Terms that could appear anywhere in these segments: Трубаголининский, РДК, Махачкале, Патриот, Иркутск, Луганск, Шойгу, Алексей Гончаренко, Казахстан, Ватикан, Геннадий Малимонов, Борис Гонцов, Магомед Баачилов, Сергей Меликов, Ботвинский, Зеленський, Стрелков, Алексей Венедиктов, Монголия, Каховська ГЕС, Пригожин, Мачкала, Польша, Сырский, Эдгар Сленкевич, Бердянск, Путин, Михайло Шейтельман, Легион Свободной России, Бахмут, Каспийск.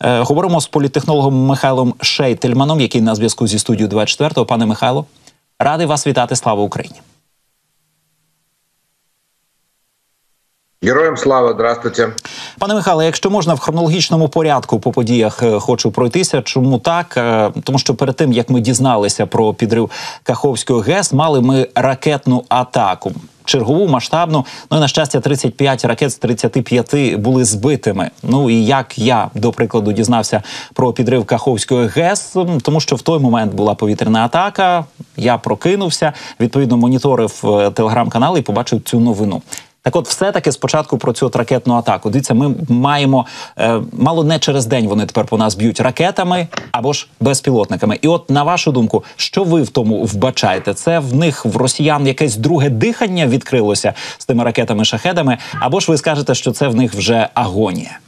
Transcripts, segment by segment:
Говоримо з політтехнологом Михайлом Шейтельманом, який на зв'язку зі студією 24-го. Пане Михайло, радий вас вітати. Слава Україні! Героям слава, здравствуйте. Пане Михайло, якщо можна, в хронологічному порядку по подіях хочу пройтися. Чому так? Тому що перед тим, як ми дізналися про підрив Каховської ГЕС, мали ми ракетну атаку. Чергову, масштабну. Ну і, на щастя, 35 ракет з 35 були збитими. Ну і як я, до прикладу, дізнався про підрив Каховської ГЕС, тому що в той момент була повітряна атака, я прокинувся, відповідно, моніторив телеграм-канал і побачив цю новину. Так от, все-таки спочатку про цю ракетну атаку. Дивіться, ми маємо, мало не через день вони тепер по нас б'ють ракетами або ж безпілотниками. І от, на вашу думку, що ви в тому вбачаєте? Це в них, в росіян, якесь друге дихання відкрилося з тими ракетами-шахедами? Або ж ви скажете, що це в них вже агонія?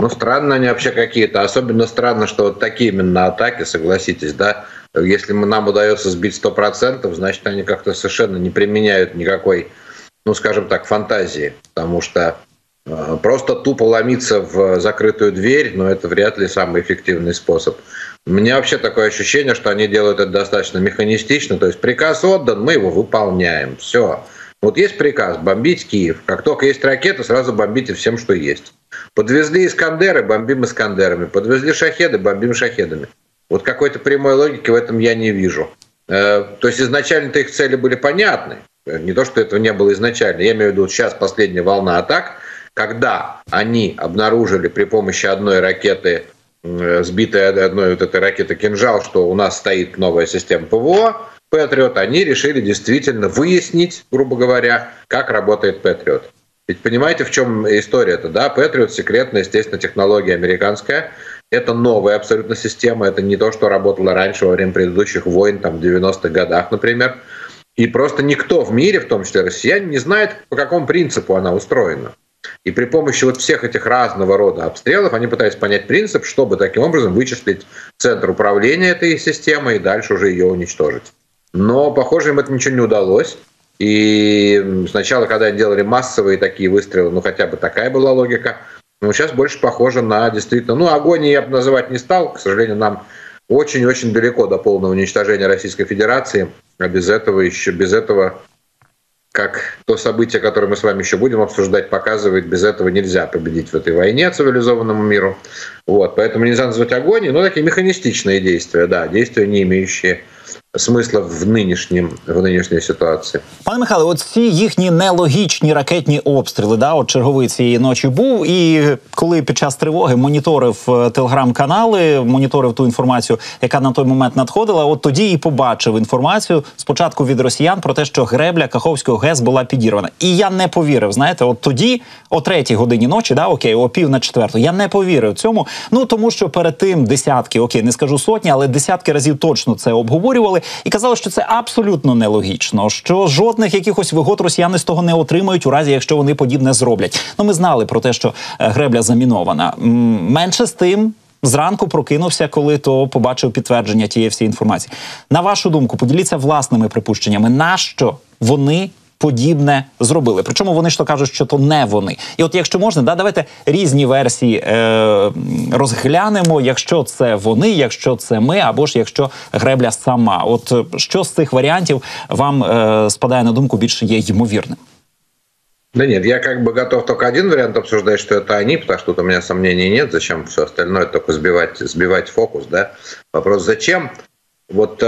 Ну, странно они вообще какие-то. Особенно странно, что вот такие именно атаки, согласитесь, да? Если нам удается сбить 100%, значит, они как-то совершенно не применяют никакой, ну, скажем так, фантазии, потому что просто тупо ломиться в закрытую дверь, но это вряд ли самый эффективный способ. У меня вообще такое ощущение, что они делают это достаточно механистично, то есть приказ отдан, мы его выполняем, все. Вот есть приказ бомбить Киев, как только есть ракеты, сразу бомбите всем, что есть. Подвезли Искандеры, бомбим Искандерами, подвезли Шахеды, бомбим Шахедами. Вот какой-то прямой логики в этом я не вижу. То есть изначально-то их цели были понятны. Не то, что этого не было изначально. Я имею в виду, сейчас последняя волна атак, когда они обнаружили при помощи одной ракеты, сбитой одной вот этой ракеты «Кинжал», что у нас стоит новая система ПВО «Патриот», они решили действительно выяснить, грубо говоря, как работает «Патриот». Ведь понимаете, в чем история-то, да? «Патриот» — секретная, естественно, технология американская. Это новая абсолютно система, это не то, что работало раньше во время предыдущих войн, там, в 90-х годах, например. И просто никто в мире, в том числе россияне, не знает, по какому принципу она устроена. И при помощи вот всех этих разного рода обстрелов они пытаются понять принцип, чтобы таким образом вычислить центр управления этой системой и дальше уже ее уничтожить. Но, похоже, им это ничего не удалось. И сначала, когда они делали массовые такие выстрелы, ну хотя бы такая была логика, но сейчас больше похоже на действительно... Ну, агонию я бы называть не стал, к сожалению, нам... Очень-очень далеко до полного уничтожения Российской Федерации, а без этого, как то событие, которое мы с вами еще будем обсуждать, показывает, без этого нельзя победить в этой войне цивилизованному миру. Вот, поэтому нельзя назвать агонией, но такие механистичные действия, да, действия, не имеющие смисла в нинішній ситуації. Пане Михайло, от ці їхні нелогічні ракетні обстріли, да, от черговий цієї ночі був, і коли під час тривоги моніторив телеграм-канали, моніторив ту інформацію, яка на той момент надходила, от тоді і побачив інформацію спочатку від росіян про те, що гребля Каховського ГЕС була підірвана. І я не повірив, знаєте, от тоді, о 3-й годині ночі, да, окей, о 3:45, я не повірив цьому, ну тому що перед тим десятки, окей, не скажу сотні, але десятки разів точно це обговорювали, і казали, що це абсолютно нелогічно, що жодних якихось вигод росіяни з того не отримають у разі, якщо вони подібне зроблять. Ну, ми знали про те, що гребля замінована. Менше з тим, зранку прокинувся, коли то побачив підтвердження тієї всієї інформації. На вашу думку, поділіться власними припущеннями, нащо вони подібне зробили? Причому вони ж то кажуть, що то не вони. І от якщо можна, да, давайте різні версії розглянемо, якщо це вони, якщо це ми, або ж якщо гребля сама. От що з цих варіантів вам спадає на думку більше є ймовірним? Да нет, я как бы готов только один вариант обсуждать, что это они, потому что тут у меня сомнений нет, зачем все остальное, только сбивать фокус, да? Вопрос зачем? Вот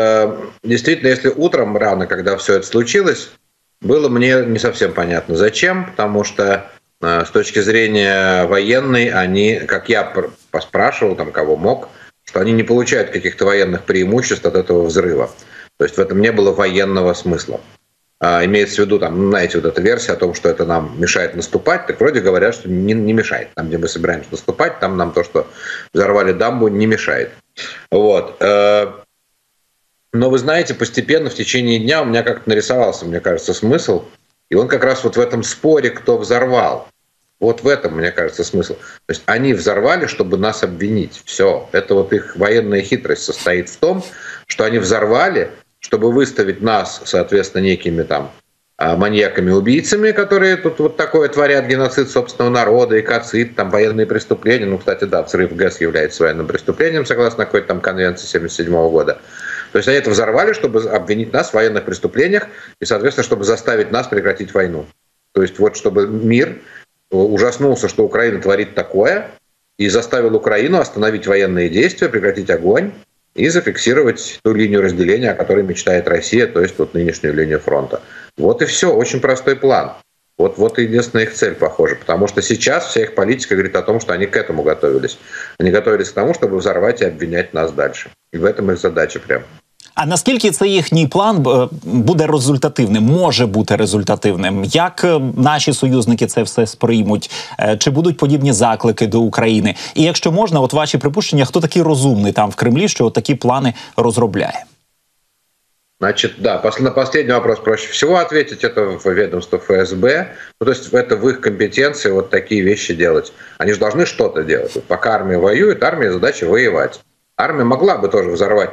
действительно, если утром рано, когда все это случилось, было мне не совсем понятно, зачем, потому что с точки зрения военной они, как я поспрашивал, там, кого мог, что они не получают каких-то военных преимуществ от этого взрыва. То есть в этом не было военного смысла. Имеется в виду, там, знаете, вот эта версия о том, что это нам мешает наступать, так вроде говорят, что не мешает. Там, где мы собираемся наступать, там нам то, что взорвали дамбу, не мешает. Вот. Но вы знаете, постепенно в течение дня у меня как-то нарисовался, мне кажется, смысл. И он как раз вот в этом споре, кто взорвал. Вот в этом, мне кажется, смысл. То есть они взорвали, чтобы нас обвинить. Все. Это вот их военная хитрость состоит в том, что они взорвали, чтобы выставить нас, соответственно, некими там маньяками-убийцами, которые тут вот такое творят, геноцид собственного народа, экоцид, там военные преступления. Ну, кстати, да, взрыв ГЭС является военным преступлением, согласно какой-то там конвенции 1977 года. То есть они это взорвали, чтобы обвинить нас в военных преступлениях и, соответственно, чтобы заставить нас прекратить войну. То есть вот чтобы мир ужаснулся, что Украина творит такое, и заставил Украину остановить военные действия, прекратить огонь и зафиксировать ту линию разделения, о которой мечтает Россия, то есть вот нынешнюю линию фронта. Вот и все, очень простой план. Вот и единственная их цель, похоже, потому что сейчас вся их политика говорит о том, что они к этому готовились. Они готовились к тому, чтобы взорвать и обвинять нас дальше. И в этом их задача прям. А наскільки це їхній план буде результативним, може бути результативним? Як наші союзники це все сприймуть? Чи будуть подібні заклики до України? І якщо можна, от ваші припущення, хто такий розумний там в Кремлі, що от такі плани розробляє? Значит, да, на последний вопрос проще всего ответить, это в ведомство ФСБ, ну, то есть это в их компетенции вот такие вещи делать. Они же должны что-то делать. Пока армия воюет, армия задача воевать. Армия могла бы тоже взорвать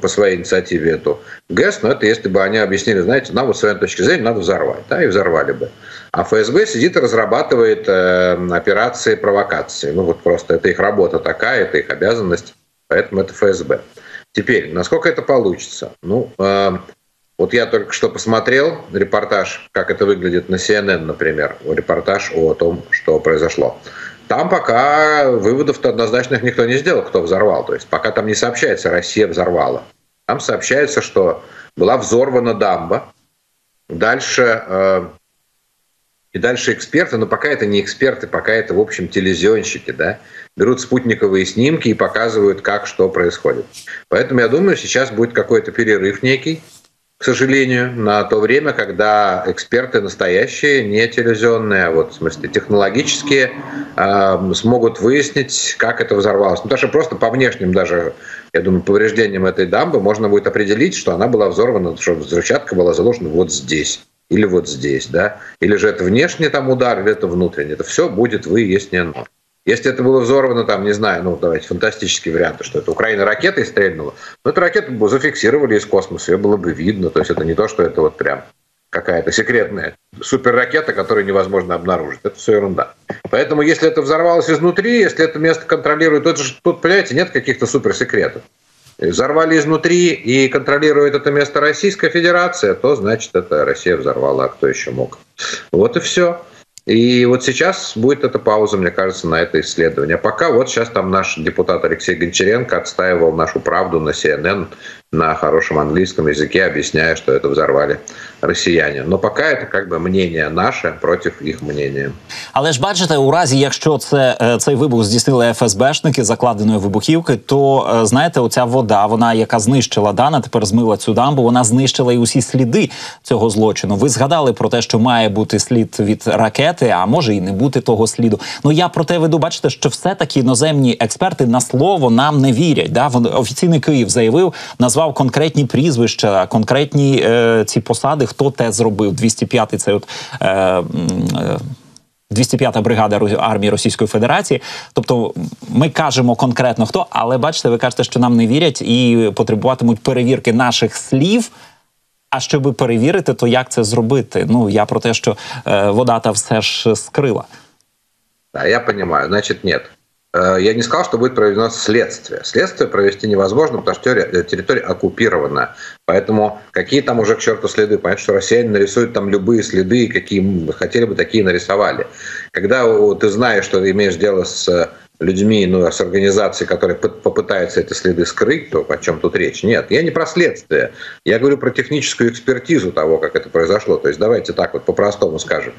по своей инициативе эту ГЭС, но это если бы они объяснили, знаете, нам вот с своей точки зрения надо взорвать, да, и взорвали бы. А ФСБ сидит и разрабатывает операции провокации. Ну вот просто это их работа такая, это их обязанность, поэтому это ФСБ. Теперь, насколько это получится? Ну, вот я только что посмотрел репортаж, как это выглядит на CNN, например, репортаж о том, что произошло. Там пока выводов-то однозначных никто не сделал, кто взорвал. То есть пока там не сообщается, Россия взорвала. Там сообщается, что была взорвана дамба. Дальше эксперты, но пока это не эксперты, пока это, в общем, телевизионщики, да, берут спутниковые снимки и показывают, как что происходит. Поэтому я думаю, сейчас будет какой-то перерыв некий, к сожалению, на то время, когда эксперты настоящие, не телевизионные, а вот в смысле технологические, смогут выяснить, как это взорвалось. Ну, потому что просто по внешним даже, я думаю, повреждениям этой дамбы можно будет определить, что она была взорвана, что взрывчатка была заложена вот здесь. Или вот здесь, да, или же это внешний там удар, или это внутренний, это все будет выяснено. Если это было взорвано, там, не знаю, ну, давайте, фантастические варианты, что это Украина ракетой стрельнула, но эту ракету бы зафиксировали из космоса, ее было бы видно, то есть это не то, что это вот прям какая-то секретная суперракета, которую невозможно обнаружить, это все ерунда. Поэтому если это взорвалось изнутри, если это место контролирует, тут, понимаете, нет каких-то суперсекретов. Взорвали изнутри и контролирует это место Российская Федерация, то значит это Россия взорвала, а кто еще мог. Вот и все. И вот сейчас будет эта пауза, мне кажется, на это исследование. А пока вот сейчас там наш депутат Алексей Гончаренко отстаивал нашу правду на CNN на хорошем английском языке, объясняя, что это взорвали росіяни. Но пока это как бы мнение наше против их мнения. Але ж бачите, у разі, якщо цей вибух здійснили ФСБшники закладеної вибухівки, то, знаєте, оця вода, вона, яка знищила Дана, тепер змила цю дамбу, вона знищила і усі сліди цього злочину. Ви згадали про те, що має бути слід від ракети, а може і не бути того сліду. Ну, я про те веду, бачите, що все-таки іноземні експерти на слово нам не вірять. Да? Офіційний Київ заявив, назвав конкретні прізвища, конкретні ці посади, хто те зробив. 205-й, це от 205-та бригада армії Російської Федерації. Тобто ми кажемо конкретно хто, але бачите, ви кажете, що нам не вірять і потребуватимуть перевірки наших слів, а щоби перевірити, то як це зробити? Ну, я про те, що вода-та все ж скрила. Да, я понимаю. Значить, нет. Я не сказал, что будет проведено следствие. Следствие провести невозможно, потому что территория оккупирована. Поэтому какие там уже к черту следы? Понятно, что россияне нарисуют там любые следы, какие хотели бы, такие нарисовали. Когда ты знаешь, что ты имеешь дело с людьми, ну, с организацией, которые попытаются эти следы скрыть, то о чем тут речь? Нет, я не про следствие. Я говорю про техническую экспертизу того, как это произошло. То есть давайте так вот по-простому скажем.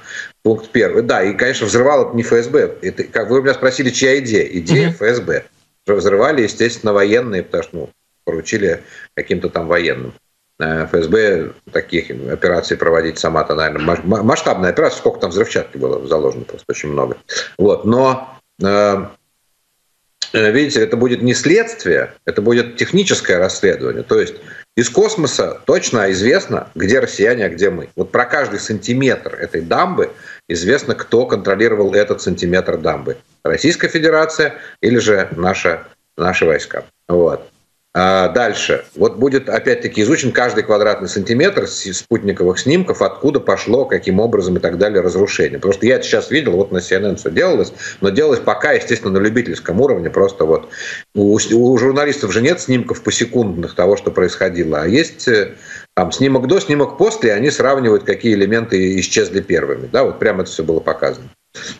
Пункт первый. Да, и, конечно, взрывало это не ФСБ. Это, как вы меня спросили, чья идея? Идея ФСБ. Взрывали, естественно, военные, потому что ну, поручили каким-то там военным. ФСБ таких операций проводить сама-то, наверное, масштабная операция. Сколько там взрывчатки было заложено, просто очень много. Вот, но... Видите, это будет не следствие, это будет техническое расследование. То есть из космоса точно известно, где россияне, а где мы. Вот про каждый сантиметр этой дамбы известно, кто контролировал этот сантиметр дамбы. Российская Федерация или же наши войска. Вот. Дальше. Вот будет опять-таки изучен каждый квадратный сантиметр спутниковых снимков, откуда пошло, каким образом и так далее разрушение. Потому что я это сейчас видел, вот на CNN все делалось, но делалось пока, естественно, на любительском уровне. Просто вот у журналистов же нет снимков посекундных того, что происходило, а есть там снимок до, снимок после, и они сравнивают, какие элементы исчезли первыми. Да, вот прямо это все было показано.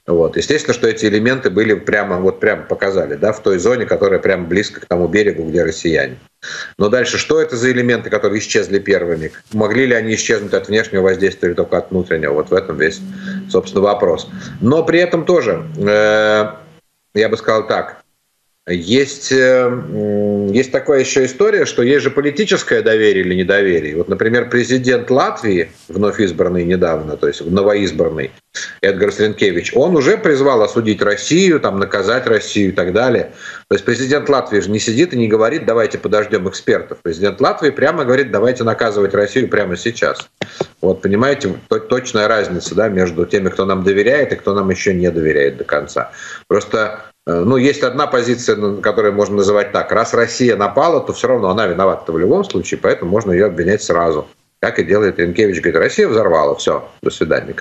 Вот. Естественно, что эти элементы были прямо показали, да, в той зоне, которая прямо близко к тому берегу, где россияне. Но дальше, что это за элементы, которые исчезли первыми? Могли ли они исчезнуть от внешнего воздействия или только от внутреннего? Вот в этом весь, собственно, вопрос. Но при этом тоже, я бы сказал так, есть такая еще история, что есть же политическое доверие или недоверие. Вот, например, президент Латвии, вновь избранный недавно, то есть новоизбранный, Эдгар Сленкевич, он уже призвал осудить Россию, там, наказать Россию и так далее. То есть президент Латвии же не сидит и не говорит, давайте подождем экспертов. Президент Латвии прямо говорит, давайте наказывать Россию прямо сейчас. Вот, понимаете, точная разница, да, между теми, кто нам доверяет и кто нам еще не доверяет до конца. Просто... Ну, есть одна позиция, которую можно называть так. Раз Россия напала, то все равно она виновата в любом случае, поэтому можно ее обвинять сразу. Как и делает Ринкевич, говорит, Россия взорвала, все, до свидания.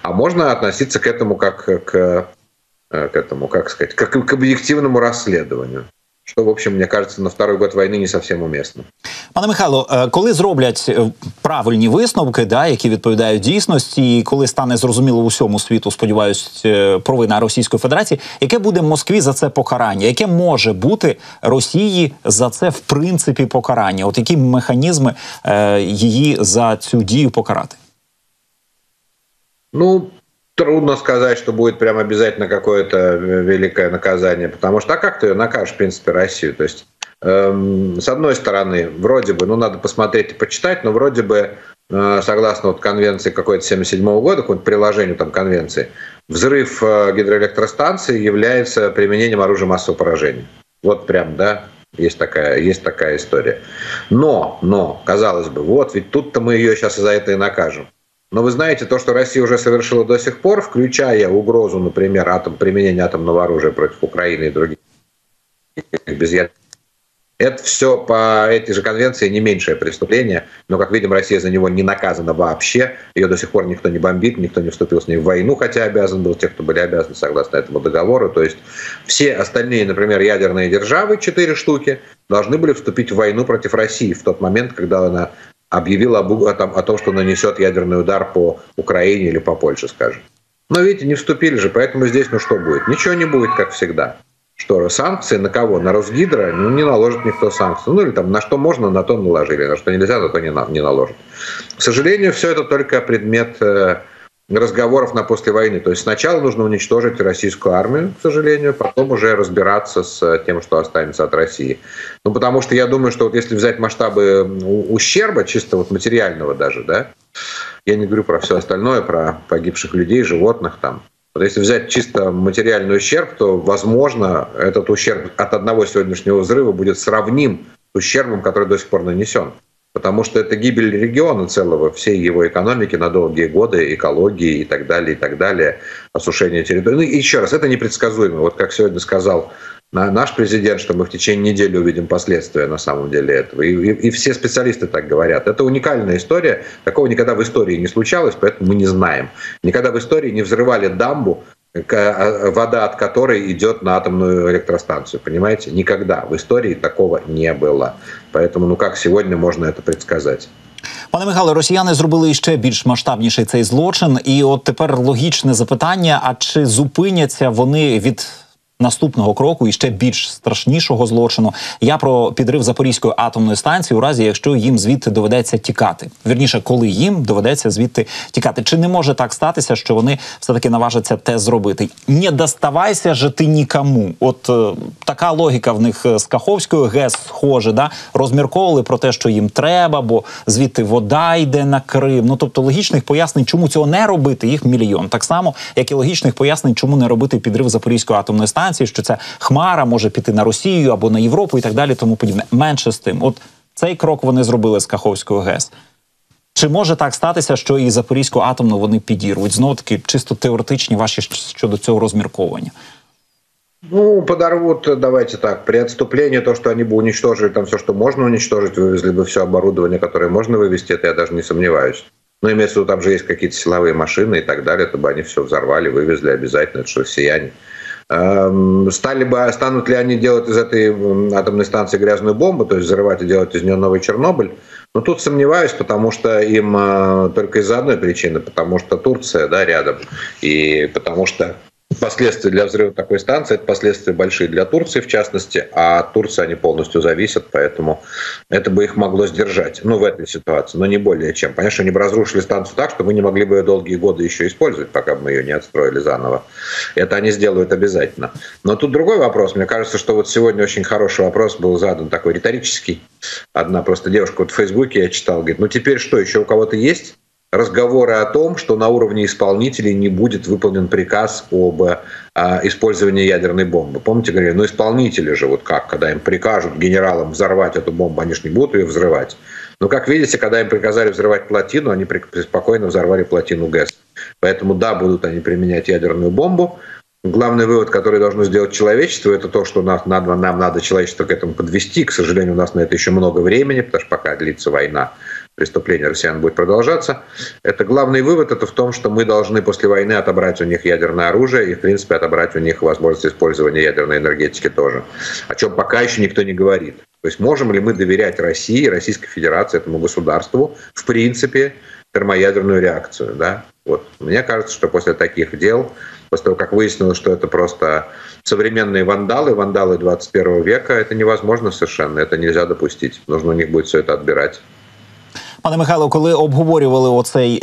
А можно относиться к этому как к объективному расследованию. Что, в общем, мне кажется, на второй год війни не зовсім умісно. Пане Михайло, коли зроблять правильні висновки, да, які відповідають дійсності, і коли стане зрозуміло усьому світу, сподіваюсь, провина Російської Федерації, яке буде Москві за це покарання? Яке може бути Росії за це, в принципі, покарання? От які механізми її за цю дію покарати? Ну... Трудно сказать, что будет прям обязательно какое-то великое наказание, потому что а как ты ее накажешь, в принципе, Россию? То есть, с одной стороны, вроде бы, ну, надо посмотреть и почитать, но вроде бы, согласно вот конвенции какой-то 1977 года, какому-то приложению там конвенции, взрыв гидроэлектростанции является применением оружия массового поражения. Вот прям, да, есть такая история. Но, казалось бы, вот ведь тут-то мы ее сейчас за это и накажем. Но вы знаете, то, что Россия уже совершила до сих пор, включая угрозу, например, применения атомного оружия против Украины и других без ядерных, это все по этой же конвенции не меньшее преступление. Но, как видим, Россия за него не наказана вообще. Ее до сих пор никто не бомбит, никто не вступил с ней в войну, хотя обязан был те, кто были обязаны согласно этому договору. То есть все остальные, например, ядерные державы, 4 штуки, должны были вступить в войну против России в тот момент, когда она... объявил о том, что нанесет ядерный удар по Украине или по Польше, скажем. Но, видите, не вступили же, поэтому здесь, ну что будет? Ничего не будет, как всегда. Что, санкции на кого? На Росгидро? Ну, не наложит никто санкции. Ну, или там на что можно, на то наложили, на что нельзя, на то не наложат. К сожалению, все это только предмет разговоров на после войны. То есть сначала нужно уничтожить российскую армию, к сожалению, потом уже разбираться с тем, что останется от России. Ну, потому что я думаю, что вот если взять масштабы ущерба, чисто вот материального даже, да, я не говорю про все остальное, про погибших людей, животных там. Вот если взять чисто материальный ущерб, то, возможно, этот ущерб от одного сегодняшнего взрыва будет сравним с ущербом, который до сих пор нанесен. Потому что это гибель региона целого, всей его экономики на долгие годы, экологии и так далее, осушение территории. Ну и еще раз, это непредсказуемо. Вот как сегодня сказал наш президент, что мы в течение недели увидим последствия на самом деле этого. И все специалисты так говорят. Это уникальная история. Такого никогда в истории не случалось, поэтому мы не знаем. Никогда в истории не взрывали дамбу, вода от которой идет на атомную электростанцию. Понимаете? Никогда в истории такого не было. Поэтому, ну как сегодня можно это предсказать? Пане Михайло, росіяни зробили іще більш масштабніший цей злочин. І от тепер логічне запитання, а чи зупиняться вони від наступного кроку, іще більш страшнішого злочину? Я про підрив Запорізької атомної станції у разі, якщо їм звідти доведеться тікати. Вірніше, коли їм доведеться звідти тікати. Чи не може так статися, що вони все-таки наважаться те зробити? Не доставайся же ти нікому. От така логіка в них з Каховської ГЕС схоже, да? Розмірковували про те, що їм треба, бо звідти вода йде на Крим. Ну, тобто логічних пояснень, чому цього не робити, їх мільйон. Так само, як і логічних пояснень, чому не робити підрив Запорізької атомної станції, що ця хмара може піти на Росію або на Європу і так далі, тому подібне. Менше з тим. От цей крок вони зробили з Каховської ГЕС. Чи може так статися, що і Запорізьку атомну вони підірвуть? Знову таки, чисто теоретичні ваші щодо цього розмірковання. Ну, подорвут, давайте так, при отступлении то, что они бы уничтожили там все, что можно уничтожить, вывезли бы все оборудование, которое можно вывезти, это я даже не сомневаюсь. Но имеется в виду, там же есть какие-то силовые машины и так далее, то бы они все взорвали, вывезли обязательно, это же россияне. Станут ли они делать из этой атомной станции грязную бомбу, то есть взрывать и делать из нее новый Чернобыль? Но тут сомневаюсь, потому что им только из-за одной причины, потому что Турция, да, рядом, и потому что последствия для взрыва такой станции, это последствия большие для Турции, в частности, а от Турции они полностью зависят, поэтому это бы их могло сдержать, ну, в этой ситуации, но не более чем. Конечно, они бы разрушили станцию так, что мы не могли бы ее долгие годы еще использовать, пока бы мы ее не отстроили заново. Это они сделают обязательно. Но тут другой вопрос. Мне кажется, что вот сегодня очень хороший вопрос был задан, такой риторический. Одна просто девушка вот в Фейсбуке, я читал, говорит, ну теперь что, еще у кого-то есть разговоры о том, что на уровне исполнителей не будет выполнен приказ об использовании ядерной бомбы. Помните, говорили, ну исполнители же, вот как, когда им прикажут генералам взорвать эту бомбу, они же не будут ее взрывать. Но, как видите, когда им приказали взрывать плотину, они преспокойно взорвали плотину ГЭС. Поэтому да, будут они применять ядерную бомбу. Главный вывод, который должно сделать человечество, это то, что нам надо человечество к этому подвести. К сожалению, у нас на это еще много времени, потому что пока длится война, преступление россиян будет продолжаться. Это главный вывод, это в том, что мы должны после войны отобрать у них ядерное оружие и, в принципе, отобрать у них возможность использования ядерной энергетики тоже, о чем пока еще никто не говорит. То есть можем ли мы доверять России, Российской Федерации, этому государству, в принципе, термоядерную реакцию, да? Вот. Мне кажется, что после таких дел, после того, как выяснилось, что это просто современные вандалы, вандалы 21 века, это невозможно совершенно, это нельзя допустить. Нужно у них будет все это отбирать. Пане Михайло, коли обговорювали оцей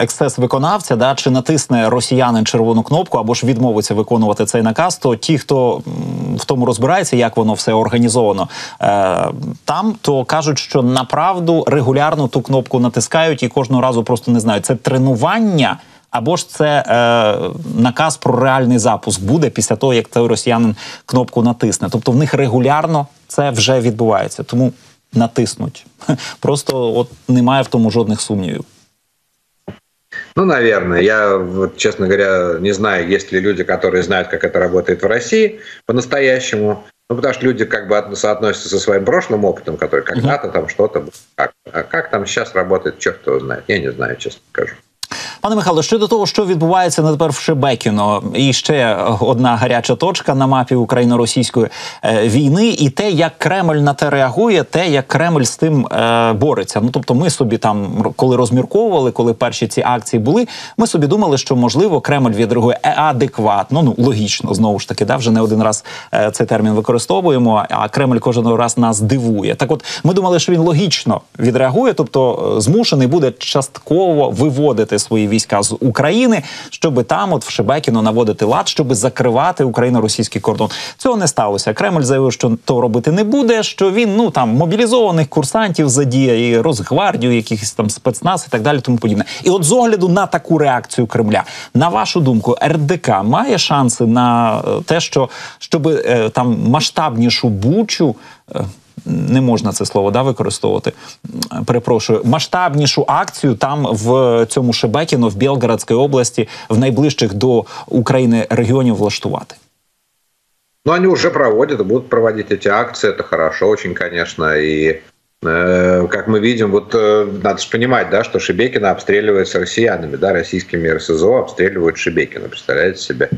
ексцес виконавця, да, чи натисне росіянин червону кнопку, або ж відмовиться виконувати цей наказ, то ті, хто в тому розбирається, як воно все організовано там, то кажуть, що направду регулярно ту кнопку натискають і кожного разу просто не знають. Це тренування або ж це наказ про реальний запуск буде після того, як цей росіянин кнопку натисне. Тобто в них регулярно це вже відбувається. Тому натиснуть. Просто от немає в тому жодних сумнівів. Ну, наверное. Я, вот, честно говоря, не знаю, есть ли люди, которые знают, как это работает в России по-настоящему. Ну, потому что люди как бы соотносятся со своим прошлым опытом, который когда-то там что-то было. А как там сейчас работает, черт его знает. Я не знаю, честно скажу. Пане Михайло, щодо того, що відбувається на тепер в Шебекіно, і ще одна гаряча точка на мапі україно-російської війни, і те, як Кремль на те реагує, те, як Кремль з тим бореться. Ну, тобто ми собі там, коли розмірковували, коли перші ці акції були, ми собі думали, що, можливо, Кремль відреагує адекватно, ну, логічно, знову ж таки, да, вже не один раз цей термін використовуємо, а Кремль кожен раз нас дивує. Так от, ми думали, що він логічно відреагує, тобто змушений буде частково виводити свої війська з України, щоб там от в Шебекіно наводити лад, щоб закривати україно-російський кордон. Цього не сталося. Кремль заявив, що то робити не буде, що він, ну, там, мобілізованих курсантів задіє, і Росгвардію, якихось там спецназ і так далі, тому подібне. І от з огляду на таку реакцію Кремля, на вашу думку, РДК має шанси на те, що, щоб там масштабнішу Бучу, не можна це слово, да, використовувати, перепрошую, масштабнішу акцію там в цьому Шебекіно, в Белгородській області, в найближчих до України регіонів влаштувати? Ну, они уже проводят, будут проводить эти акции, это хорошо очень, конечно, и как мы видим, вот надо же понимать, да, что Шебекино обстреливается россиянами, да, российскими РСЗО обстреливают Шебекино, представляете себе?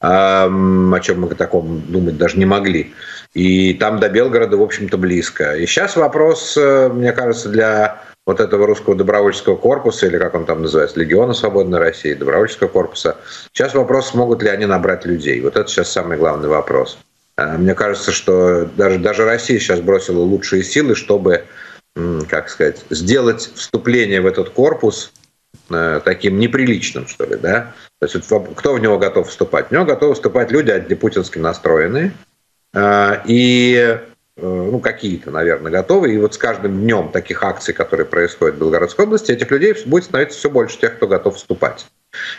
О чем мы таком думать даже не могли. И там до Белгорода, в общем-то, близко. И сейчас вопрос, мне кажется, для вот этого русского добровольческого корпуса, или как он там называется, Легиона Свободной России, добровольческого корпуса, сейчас вопрос, смогут ли они набрать людей. Вот это сейчас самый главный вопрос. Мне кажется, что даже Россия сейчас бросила лучшие силы, чтобы, как сказать, сделать вступление в этот корпус таким неприличным, что ли, да? То есть кто в него готов вступать? В него готовы вступать люди антипутински настроенные, и ну, какие-то, наверное, готовы. И вот с каждым днем таких акций, которые происходят в Белгородской области, этих людей будет становиться все больше тех, кто готов вступать.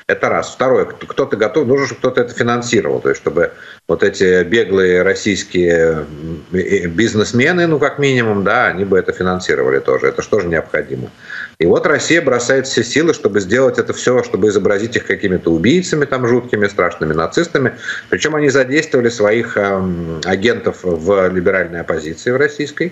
Это раз. Второе, кто-то готов, нужно, чтобы кто-то это финансировал, то есть чтобы вот эти беглые российские бизнесмены, ну как минимум, да, они бы это финансировали тоже, это же тоже необходимо. И вот Россия бросает все силы, чтобы сделать это все, чтобы изобразить их какими-то убийцами там жуткими, страшными нацистами. Причем они задействовали своих агентов в либеральной оппозиции в российской.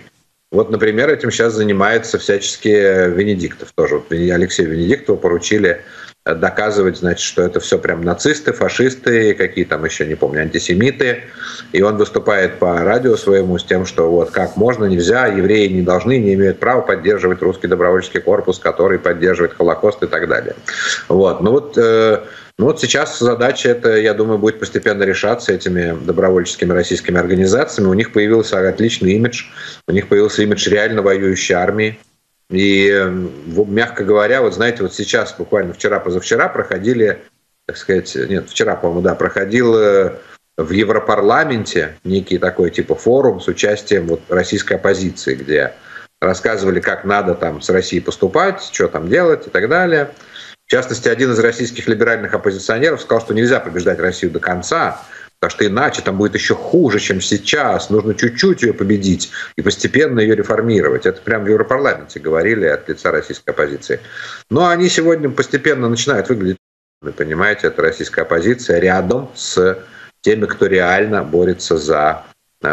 Вот, например, этим сейчас занимается всячески Венедиктов тоже. Вот Алексею Венедиктову поручили доказывать, значит, что это все прям нацисты, фашисты, какие там еще, не помню, антисемиты. И он выступает по радио своему с тем, что вот как можно, нельзя, евреи не должны, не имеют права поддерживать русский добровольческий корпус, который поддерживает Холокост и так далее. Вот. Ну вот сейчас задача эта, я думаю, будет постепенно решаться этими добровольческими российскими организациями. У них появился отличный имидж, у них появился имидж реально воюющей армии. И, мягко говоря, вот знаете, вот сейчас, буквально вчера-позавчера проходили, так сказать, нет, вчера, по-моему, да, проходил в Европарламенте некий такой типа форум с участием вот российской оппозиции, где рассказывали, как надо там с Россией поступать, что там делать и так далее. В частности, один из российских либеральных оппозиционеров сказал, что нельзя побеждать Россию до конца, потому что иначе там будет еще хуже, чем сейчас. Нужно чуть-чуть ее победить и постепенно ее реформировать. Это прямо в Европарламенте говорили от лица российской оппозиции. Но они сегодня постепенно начинают выглядеть, вы понимаете, это российская оппозиция рядом с теми, кто реально борется за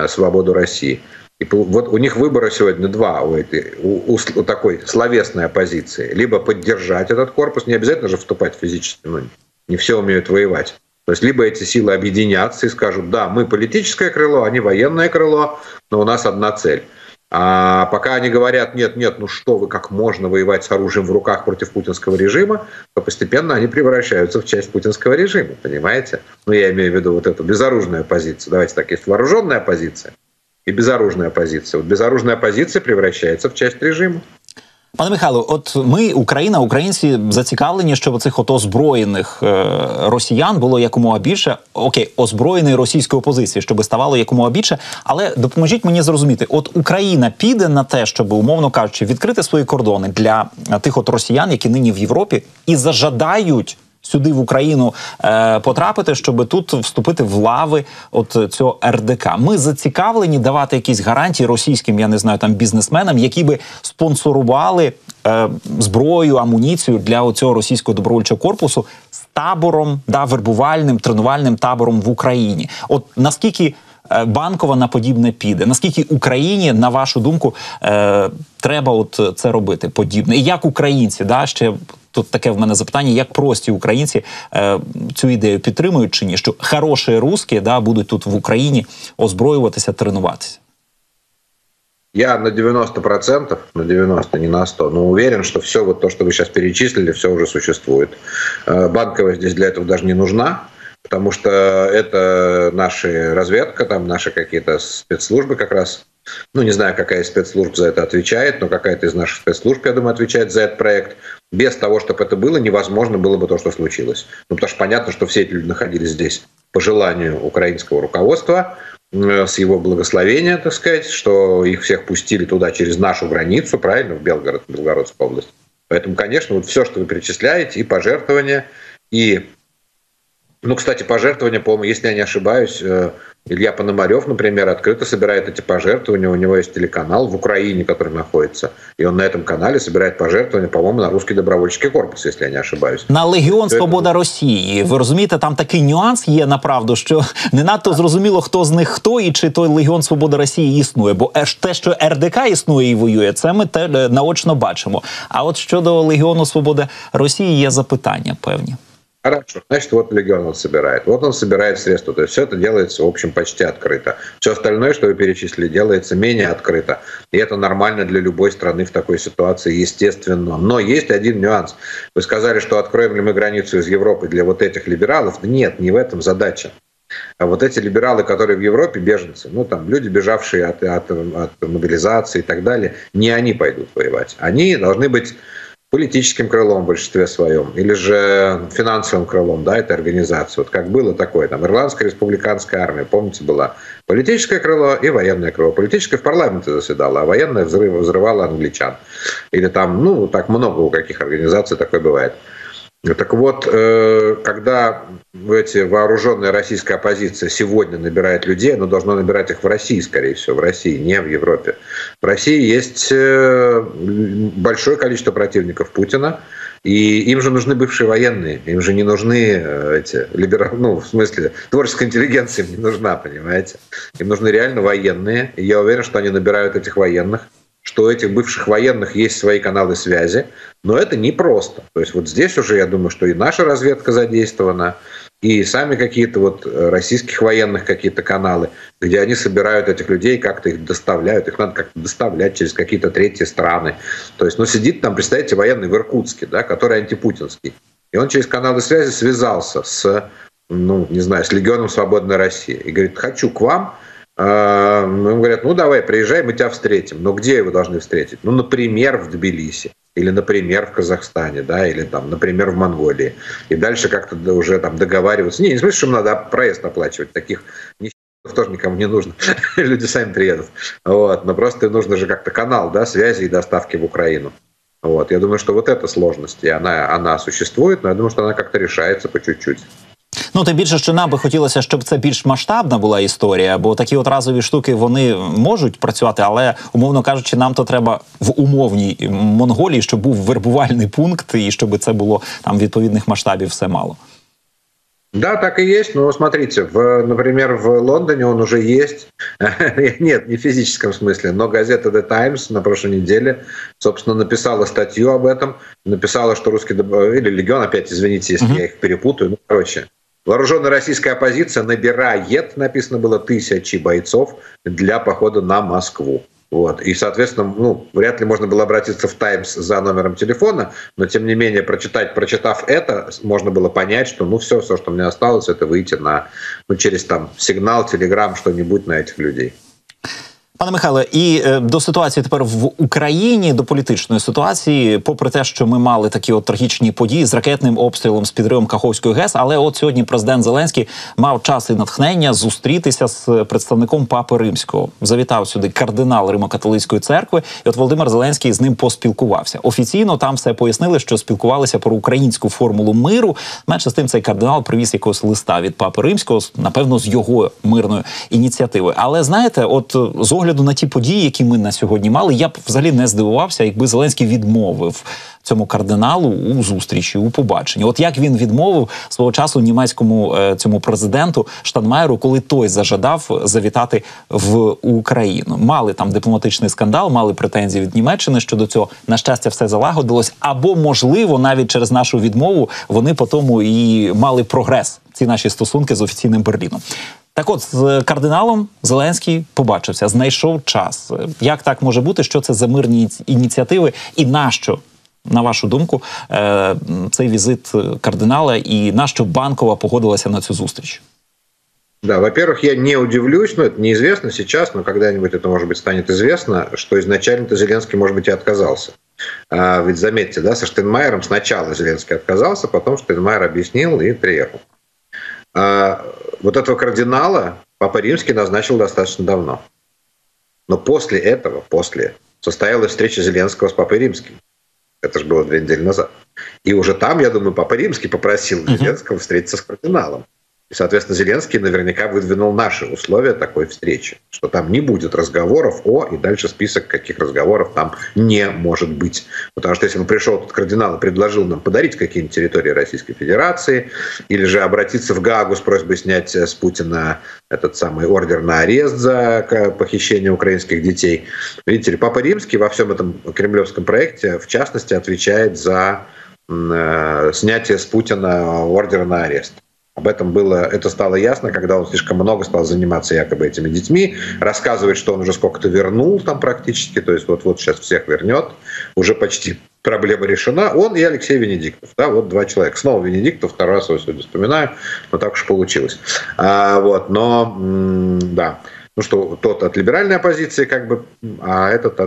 свободу России. И вот у них выбора сегодня два, у такой словесной оппозиции. Либо поддержать этот корпус, не обязательно же вступать физически, ну, не все умеют воевать. То есть либо эти силы объединятся и скажут, да, мы политическое крыло, они военное крыло, но у нас одна цель. А пока они говорят, нет, ну что вы, как можно воевать с оружием в руках против путинского режима, то постепенно они превращаются в часть путинского режима, понимаете? Ну я имею в виду вот эту безоружную оппозицию. Давайте так, есть вооруженная оппозиция и безоружная оппозиция. Вот безоружная оппозиция превращається в часть режиму. Пане Михайло, от ми, Україна, українці зацікавлені, щоб оцих от озброєних росіян було якомога більше, окей, озброєної російської опозиції, щоб ставало якомога більше, але допоможіть мені зрозуміти, от Україна піде на те, щоб, умовно кажучи, відкрити свої кордони для тих от росіян, які нині в Європі, і зажадають сюди в Україну потрапити, щоб тут вступити в лави от цього РДК. Ми зацікавлені давати якісь гарантії російським, я не знаю, там бізнесменам, які би спонсорували зброю, амуніцію для оцього російського добровольчого корпусу з табором, да, вербувальним, тренувальним табором в Україні. От наскільки Банкова на подібне піде? Наскільки Україні, на вашу думку, треба от це робити подібне? І як українці, да, ще тут таке в мене запитання, як прості українці цю ідею підтримують чи ні? Що хороші русські, да, будуть тут в Україні озброюватися, тренуватися? Я на 90%, на 90, не на 100, но уверен, что все вот то, что вы сейчас перечислили, все уже существует. Банкова здесь для этого даже не нужна. Потому что это наша разведка, там наши какие-то спецслужбы как раз. Ну, не знаю, какая из спецслужб за это отвечает, но какая-то из наших спецслужб, я думаю, отвечает за этот проект. Без того, чтобы это было, невозможно было бы то, что случилось. Ну, потому что понятно, что все эти люди находились здесь по желанию украинского руководства, с его благословения, так сказать, что их всех пустили туда через нашу границу, правильно, в Белгород, в Белгородскую область. Поэтому, конечно, вот все, что вы перечисляете, и пожертвования, и... Ну, кстати, пожертвования, по-моему, если я не ошибаюсь, Илья Пономарев, например, открыто собирает эти пожертвования. У него есть телеканал в Украине, который находится. И он на этом канале собирает пожертвования, по-моему, на русский добровольческий корпус, если я не ошибаюсь. На Легіон Свобода Росії. Ви розумієте, там такий нюанс є, направду, що не надто зрозуміло, хто з них хто і чи той Легіон Свобода Росії існує. Бо те, що РДК існує і воює, це ми наочно бачимо. А от щодо Легіону Свобода Росії є запитання певні. Хорошо, значит, вот Легион он собирает. Вот он собирает средства. То есть все это делается, в общем, почти открыто. Все остальное, что вы перечислили, делается менее открыто. И это нормально для любой страны в такой ситуации, естественно. Но есть один нюанс. Вы сказали, что откроем ли мы границу из Европы для вот этих либералов? Нет, не в этом задача. А вот эти либералы, которые в Европе, беженцы, ну там люди, бежавшие от мобилизации и так далее, не они пойдут воевать. Они должны быть... политическим крылом в большинстве своем, или же финансовым крылом, да, этой организации. Вот как было такое, там, Ирландская республиканская армия, помните, была политическое крыло и военное крыло. Политическое в парламенте заседало, а военное взрывало англичан. Или там, ну, так много у каких организаций такое бывает. Так вот, когда вооруженная российская оппозиция сегодня набирает людей, она должна набирать их в России, скорее всего, в России, не в Европе. В России есть большое количество противников Путина, и им же нужны бывшие военные, им же не нужны в смысле, творческая интеллигенция им не нужна, понимаете. Им нужны реально военные, и я уверен, что они набирают этих военных, что у этих бывших военных есть свои каналы связи, но это непросто. То есть вот здесь уже, я думаю, что и наша разведка задействована, и сами какие-то российских военных какие-то каналы, где они собирают этих людей, как-то их доставляют, их надо как-то доставлять через какие-то третьи страны. То есть, сидит там, представьте, военный в Иркутске, да, который антипутинский, и он через каналы связи связался с, с Легионом Свободной России и говорит: хочу к вам. Им говорят: давай, приезжай, мы тебя встретим. Но где его должны встретить? Например, в Тбилиси, или, например, в Казахстане, да, или, например, в Монголии. И дальше как-то уже договариваться. Не смысле, что им надо проезд оплачивать. Таких нищих тоже никому не нужно. Люди сами приедут. Но просто нужно же как-то канал, да, связи и доставки в Украину. Я думаю, что эта сложность, и она существует, но я думаю, что она как-то решается по чуть-чуть. Тим більше, що нам би хотілося, щоб це більш масштабна була історія, бо такі разові штуки, вони можуть працювати, але, умовно кажучи, нам то треба в умовній Монголії, щоб був вербувальний пункт, і щоб це було відповідних масштабів все мало. Да, так и есть. Но смотрите, например, в Лондоне он уже есть. Нет, не в физическом смысле, но газета The Times на прошлой неделе, собственно, написала статью об этом. Написала, что русский... Или Легион, опять, извините, если я их перепутаю. Вооруженная российская оппозиция набирает, написано было, 1000 бойцов для похода на Москву. И, соответственно, вряд ли можно было обратиться в «Таймс» за номером телефона, но, тем не менее, прочитав это, можно было понять, что все, что мне осталось, это выйти на, через сигнал, телеграм, что-нибудь на этих людей. Пане Михайло, і до ситуації тепер в Україні, до політичної ситуації, попри те, що ми мали такі трагічні події з ракетним обстрілом, з підривом Каховської ГЕС, але сьогодні президент Зеленський мав час і натхнення зустрітися з представником Папи Римського. Завітав сюди кардинал Римо-католицької церкви, і Володимир Зеленський з ним поспілкувався. Офіційно там все пояснили, що спілкувалися про українську формулу миру. Менше з тим, цей кардинал привіз якогось листа від Папи Римського, напевно, з його мирною ініціативою. Але, знаєте, на ті події, які ми на сьогодні мали, я б взагалі не здивувався, якби Зеленський відмовив цьому кардиналу у зустрічі, у побаченні. От як він відмовив свого часу німецькому цьому президенту Штенмайеру, коли той зажадав завітати в Україну. Мали там дипломатичний скандал, мали претензії від Німеччини щодо цього. На щастя, все залагодилось. Або, можливо, навіть через нашу відмову вони потім і мали прогрес, ці наші стосунки з офіційним Берліном. Так от, з кардиналом Зеленський побачився, знайшов час. Як так може бути? Що це за мирні ініціативи? І нащо, на вашу думку, цей візит кардинала? І нащо Банкова погодилася на цю зустріч? Да, во-первых, я не удивлюсь, но это неизвестно сейчас, но когда-нибудь это, может быть, станет известно, что изначально-то Зеленский, может быть, и отказался. Ведь, заметьте, да, со Штенмайером сначала Зеленский отказался, потом Штенмайер объяснил и приехал. Этого кардинала Папа Римский назначил достаточно давно. Но после этого, состоялась встреча Зеленского с Папой Римским. Это же было 2 недели назад. И уже там, я думаю, Папа Римский попросил Зеленского встретиться с кардиналом. И, соответственно, Зеленский наверняка выдвинул наши условия такой встречи, что там не будет разговоров и дальше список, каких разговоров там не может быть. Потому что если бы пришел тут кардинал и предложил нам подарить какие-нибудь территории Российской Федерации, или же обратиться в Гаагу с просьбой снять с Путина этот самый ордер на арест за похищение украинских детей. Видите ли, Папа Римский во всем этом кремлевском проекте, в частности, отвечает за снятие с Путина ордера на арест. Об этом это стало ясно, когда он слишком много стал заниматься якобы этими детьми, рассказывает, что он уже сколько-то вернул там практически, то есть вот сейчас всех вернет, уже почти проблема решена. Он и Алексей Венедиктов, да, 2 человека. Снова Венедиктов, 2-й раз его сегодня вспоминаю, но так уж получилось. Да. Ну что, тот от либеральной оппозиции, как бы, а этот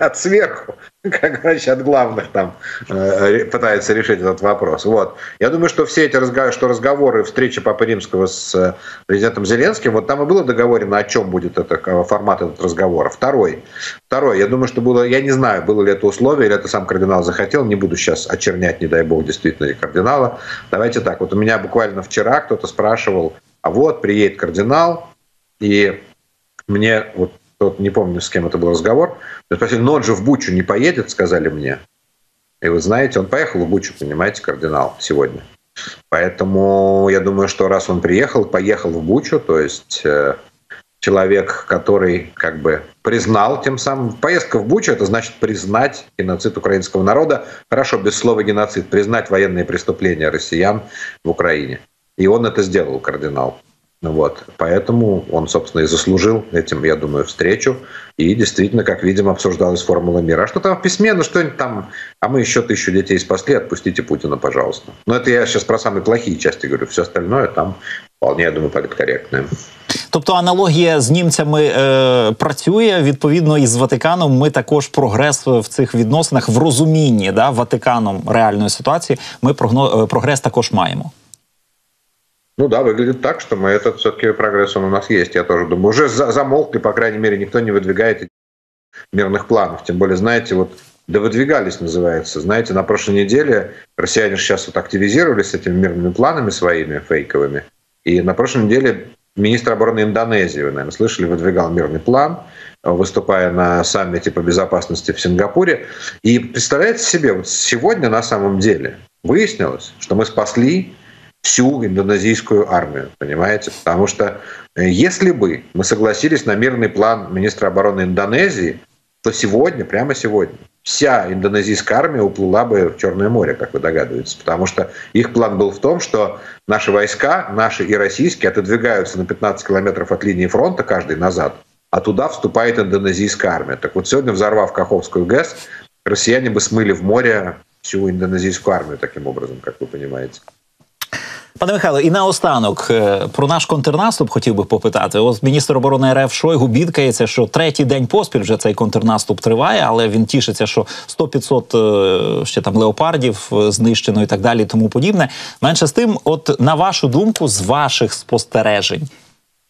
от сверху, как раньше от главных там пытается решить этот вопрос. Вот. Я думаю, что все эти разговоры, встречи Папы Римского с президентом Зеленским, вот там и было договорено, о чем будет формат этого разговора. Второй, я думаю, что было, я не знаю, было ли это условие, или это сам кардинал захотел, не буду сейчас очернять, не дай бог, действительно и кардинала. Давайте так, вот у меня буквально вчера кто-то спрашивал, а вот приедет кардинал, и мне, вот тот, не помню, с кем это был разговор, спросили, но он же в Бучу не поедет, сказали мне. И вы знаете, он поехал в Бучу, понимаете, кардинал сегодня. Поэтому я думаю, что раз он поехал в Бучу, то есть человек, который как бы признал тем самым... Поездка в Бучу — это значит признать геноцид украинского народа. Хорошо, без слова геноцид. Признать военные преступления россиян в Украине. И он это сделал, кардинал. Вот. Поэтому он, собственно, и заслужил этим, я думаю, встречу. И действительно, как видим, обсуждалась формула мира. А что там в письме, ну что-нибудь там... А мы еще 1000 детей спасли, отпустите Путина, пожалуйста. Но это я сейчас про самые плохие части говорю. Все остальное там вполне, я думаю, политкорректное. Тобто аналогія з німцями працює, відповідно, і з Ватиканом ми також прогрес в цих відносинах, в розумінні Ватиканом реальної ситуації, ми прогрес також маємо. Ну да, выглядит так, что мы этот все-таки прогресс у нас есть, я тоже думаю. Уже замолкли, по крайней мере, никто не выдвигает мирных планов. Тем более, знаете, вот довыдвигались, называется. Знаете, на прошлой неделе россияне сейчас вот активизировались с этими мирными планами своими фейковыми. И на прошлой неделе министр обороны Индонезии, вы, наверное, слышали, выдвигал мирный план, выступая на саммите по безопасности в Сингапуре. И представляете себе, вот сегодня на самом деле выяснилось, что мы спасли всю индонезийскую армию, понимаете? Потому что если бы мы согласились на мирный план министра обороны Индонезии, то сегодня, прямо сегодня, вся индонезийская армия уплыла бы в Черное море, как вы догадываетесь. Потому что их план был в том, что наши войска, наши и российские, отодвигаются на 15 километров от линии фронта, каждый назад, а туда вступает индонезийская армия. Так вот сегодня, взорвав Каховскую ГЭС, россияне бы смыли в море всю индонезийскую армию таким образом, как вы понимаете. Пане Михайло, і наостанок про наш контрнаступ хотів би попитати. Ось міністр оборони РФ Шойгу бідкається, що третій день поспіль вже цей контрнаступ триває, але він тішиться, що 100-500 ще там леопардів знищено і так далі, і тому подібне. Менше з тим, от на вашу думку, з ваших спостережень,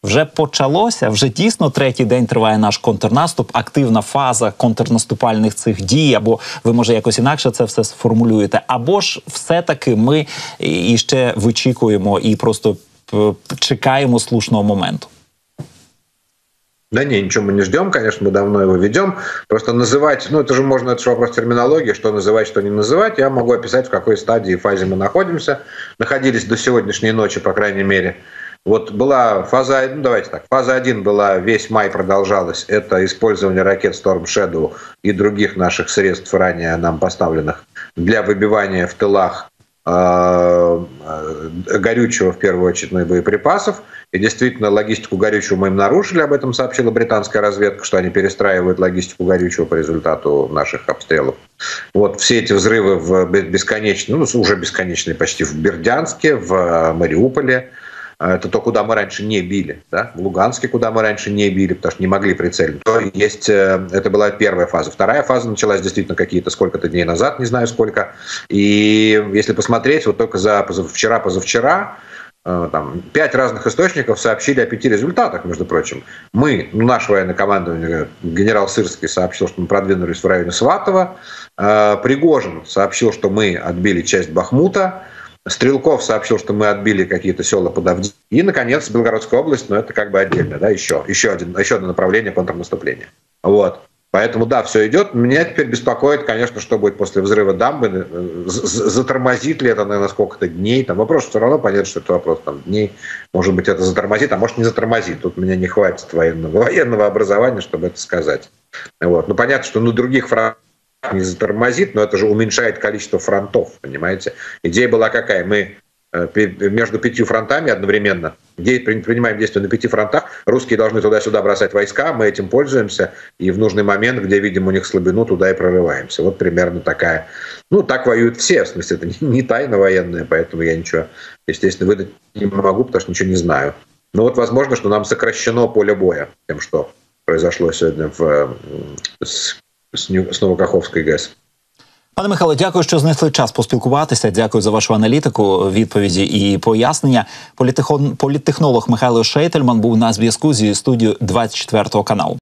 вже почалося, вже дійсно третій день триває наш контрнаступ, активна фаза контрнаступальних цих дій, або ви, може, якось інакше це все сформулюєте, або ж все-таки ми іще вичікуємо і просто чекаємо слушного моменту? Да не, ничего мы не ждем, конечно, мы давно его ведем. Просто называть, ну это же можно, это же вопрос терминологии, что называть, что не называть. Я могу описать, в какой стадии и фазе мы находились до сегодняшней ночи, по крайней мере. Вот была фаза, ну давайте так, фаза 1 была, весь май продолжалась, это использование ракет Storm Shadow и других наших средств, ранее нам поставленных, для выбивания в тылах горючего, в первую очередь, боеприпасов. И действительно, логистику горючего мы им нарушили, об этом сообщила британская разведка, что они перестраивают логистику горючего по результату наших обстрелов. Вот все эти взрывы в бесконечные, ну уже бесконечные почти, в Бердянске, в Мариуполе. Это то, куда мы раньше не били. Да? В Луганске, куда мы раньше не били, потому что не могли прицелить. Это была первая фаза. Вторая фаза началась действительно какие-то сколько-то дней назад, не знаю сколько. И если посмотреть, вот только за вчера-позавчера, там, 5 разных источников сообщили о 5 результатах, между прочим. Наше военное командование, генерал Сырский сообщил, что мы продвинулись в районе Сватова. Пригожин сообщил, что мы отбили часть Бахмута. Стрелков сообщил, что мы отбили какие-то села под Авдеевку. И, наконец, Белгородская область, но это как бы отдельно, да, еще одно направление контрнаступления. Вот. Поэтому, да, все идет. Меня теперь беспокоит, конечно, что будет после взрыва дамбы. Затормозит ли это, наверное, сколько-то дней? Там вопрос все равно, понятно, что это вопрос там дней. Может быть, это затормозит, а может, не затормозит. Тут меня не хватит военного образования, чтобы это сказать. Вот. Ну, понятно, что на других фронтах не затормозит, но это же уменьшает количество фронтов, понимаете? Идея была какая? Мы между 5 фронтами одновременно принимаем действия на 5 фронтах, русские должны туда-сюда бросать войска, мы этим пользуемся, и в нужный момент, где видим у них слабину, туда и прорываемся. Вот примерно такая... Ну, так воюют все, в смысле, это не тайна военная, поэтому я ничего, естественно, выдать не могу, потому что ничего не знаю. Ну вот возможно, что нам сокращено поле боя тем, что произошло сегодня с Новокаховской ГЕС. Пане Михайло, дякую, що знайшли час поспілкуватися. Дякую за вашу аналітику, відповіді і пояснення. Політтехнолог Михайло Шейтельман був на зв'язку зі студією 24 каналу.